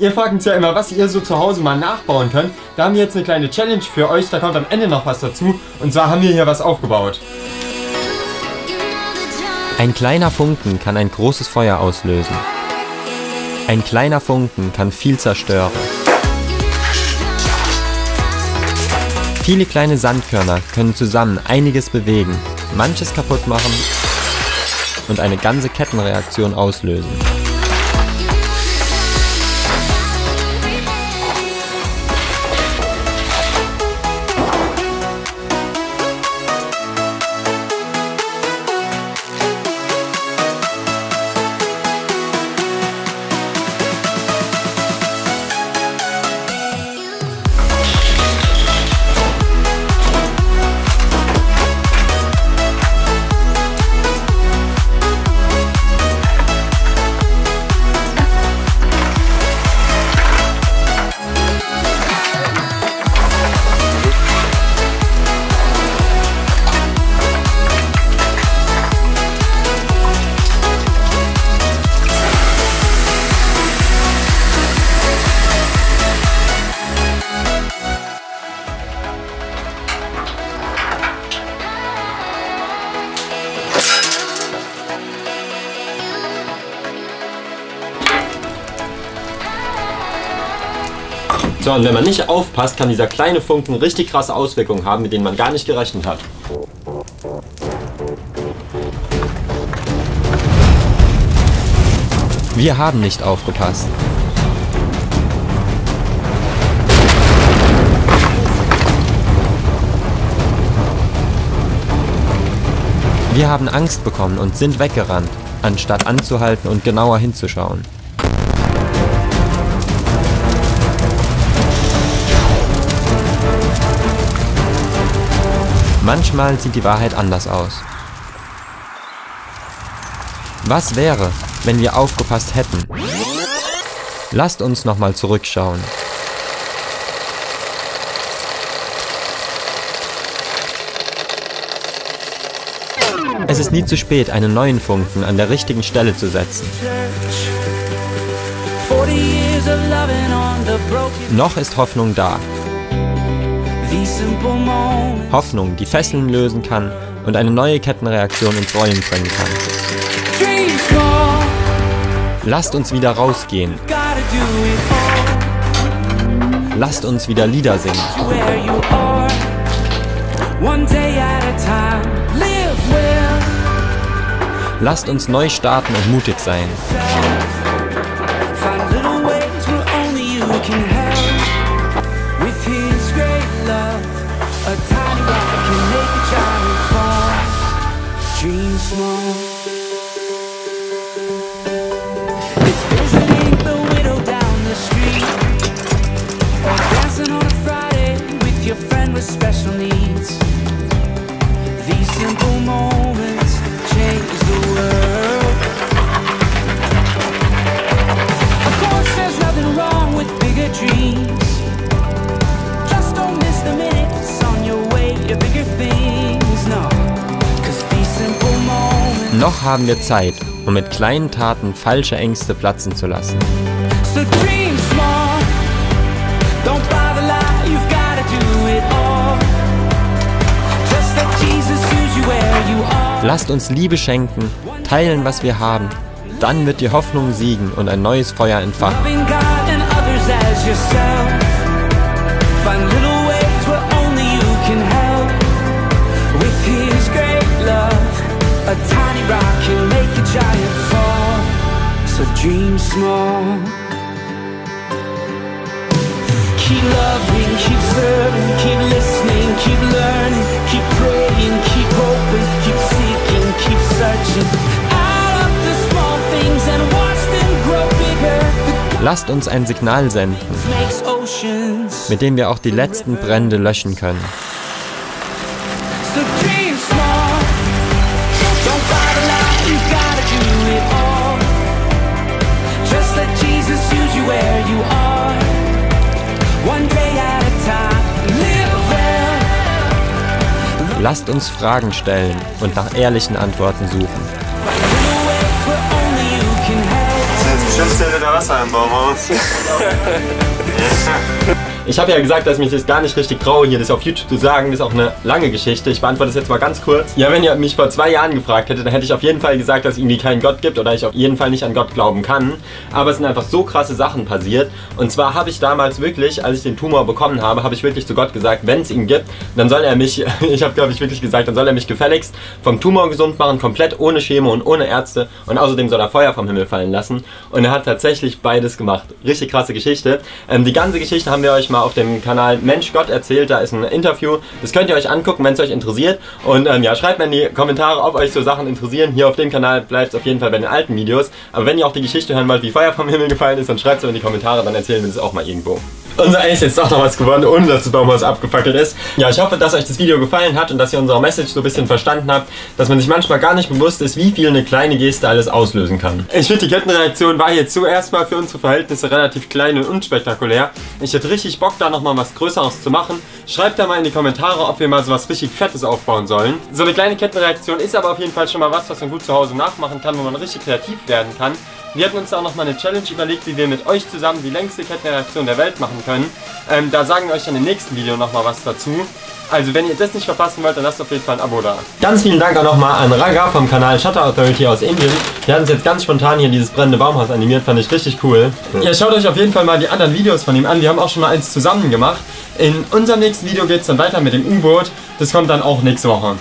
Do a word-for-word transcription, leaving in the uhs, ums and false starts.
Ihr fragt uns ja immer, was ihr so zu Hause mal nachbauen könnt. Da haben wir jetzt eine kleine Challenge für euch, da kommt am Ende noch was dazu. Und zwar haben wir hier was aufgebaut. Ein kleiner Funken kann ein großes Feuer auslösen. Ein kleiner Funken kann viel zerstören. Viele kleine Sandkörner können zusammen einiges bewegen, manches kaputt machen und eine ganze Kettenreaktion auslösen. So, und wenn man nicht aufpasst, kann dieser kleine Funken richtig krasse Auswirkungen haben, mit denen man gar nicht gerechnet hat. Wir haben nicht aufgepasst. Wir haben Angst bekommen und sind weggerannt, anstatt anzuhalten und genauer hinzuschauen. Manchmal sieht die Wahrheit anders aus. Was wäre, wenn wir aufgepasst hätten? Lasst uns nochmal zurückschauen. Es ist nie zu spät, einen neuen Funken an der richtigen Stelle zu setzen. Noch ist Hoffnung da. Hoffnung, die Fesseln lösen kann und eine neue Kettenreaktion ins Rollen bringen kann. Lasst uns wieder rausgehen. Lasst uns wieder Lieder singen. Lasst uns neu starten und mutig sein. Noch haben wir Zeit, um mit kleinen Taten falsche Ängste platzen zu lassen. Lasst uns Liebe schenken, teilen, was wir haben. Dann wird die Hoffnung siegen und ein neues Feuer entfachen. Dream small. Keep loving, keep serving, keep listening, keep learning, keep praying, keep hoping, keep seeking, keep searching. Out of the small things and watch them grow bigger. Lasst uns ein Signal senden, mit dem wir auch die letzten Brände löschen können. Lasst uns Fragen stellen und nach ehrlichen Antworten suchen. schwimmst ja wieder Wasser im Baumhaus. Ich habe ja gesagt, dass ich mich jetzt gar nicht richtig traue, hier das auf YouTube zu sagen. Das ist auch eine lange Geschichte. Ich beantworte es jetzt mal ganz kurz. Ja, wenn ihr mich vor zwei Jahren gefragt hättet, dann hätte ich auf jeden Fall gesagt, dass es irgendwie keinen Gott gibt oder ich auf jeden Fall nicht an Gott glauben kann. Aber es sind einfach so krasse Sachen passiert. Und zwar habe ich damals wirklich, als ich den Tumor bekommen habe, habe ich wirklich zu Gott gesagt, wenn es ihn gibt, dann soll er mich, ich habe glaube ich wirklich gesagt, dann soll er mich gefälligst vom Tumor gesund machen, komplett ohne Chemo und ohne Ärzte. Und außerdem soll er Feuer vom Himmel fallen lassen. Und er hat tatsächlich beides gemacht. Richtig krasse Geschichte. Ähm, die ganze Geschichte haben wir euch mal auf dem Kanal Mensch Gott erzählt, da ist ein Interview, das könnt ihr euch angucken, wenn es euch interessiert und ähm, ja, schreibt mir in die Kommentare, ob euch so Sachen interessieren, hier auf dem Kanal bleibt es auf jeden Fall bei den alten Videos, aber wenn ihr auch die Geschichte hören wollt, wie Feuer vom Himmel gefallen ist, dann schreibt es in die Kommentare, dann erzählen wir das auch mal irgendwo. Und so ist jetzt doch noch was geworden, ohne dass das Baumhaus abgefackelt ist. Ja, ich hoffe, dass euch das Video gefallen hat und dass ihr unsere Message so ein bisschen verstanden habt, dass man sich manchmal gar nicht bewusst ist, wie viel eine kleine Geste alles auslösen kann. Ich finde, die Kettenreaktion war jetzt zuerst mal für unsere Verhältnisse relativ klein und unspektakulär. Ich hätte richtig Bock, da nochmal was Größeres zu machen. Schreibt da mal in die Kommentare, ob wir mal so was richtig Fettes aufbauen sollen. So eine kleine Kettenreaktion ist aber auf jeden Fall schon mal was, was man gut zu Hause nachmachen kann, wo man richtig kreativ werden kann. Wir hatten uns auch nochmal eine Challenge überlegt, wie wir mit euch zusammen die längste Kettenreaktion der Welt machen können. Ähm, da sagen wir euch dann im nächsten Video nochmal was dazu. Also wenn ihr das nicht verpassen wollt, dann lasst auf jeden Fall ein Abo da. Ganz vielen Dank auch nochmal an Ranga vom Kanal Shutter Authority aus Indien. Die hat uns jetzt ganz spontan hier dieses brennende Baumhaus animiert, fand ich richtig cool. Ja, schaut euch auf jeden Fall mal die anderen Videos von ihm an. Wir haben auch schon mal eins zusammen gemacht. In unserem nächsten Video geht es dann weiter mit dem U-Boot. Das kommt dann auch nächste Woche.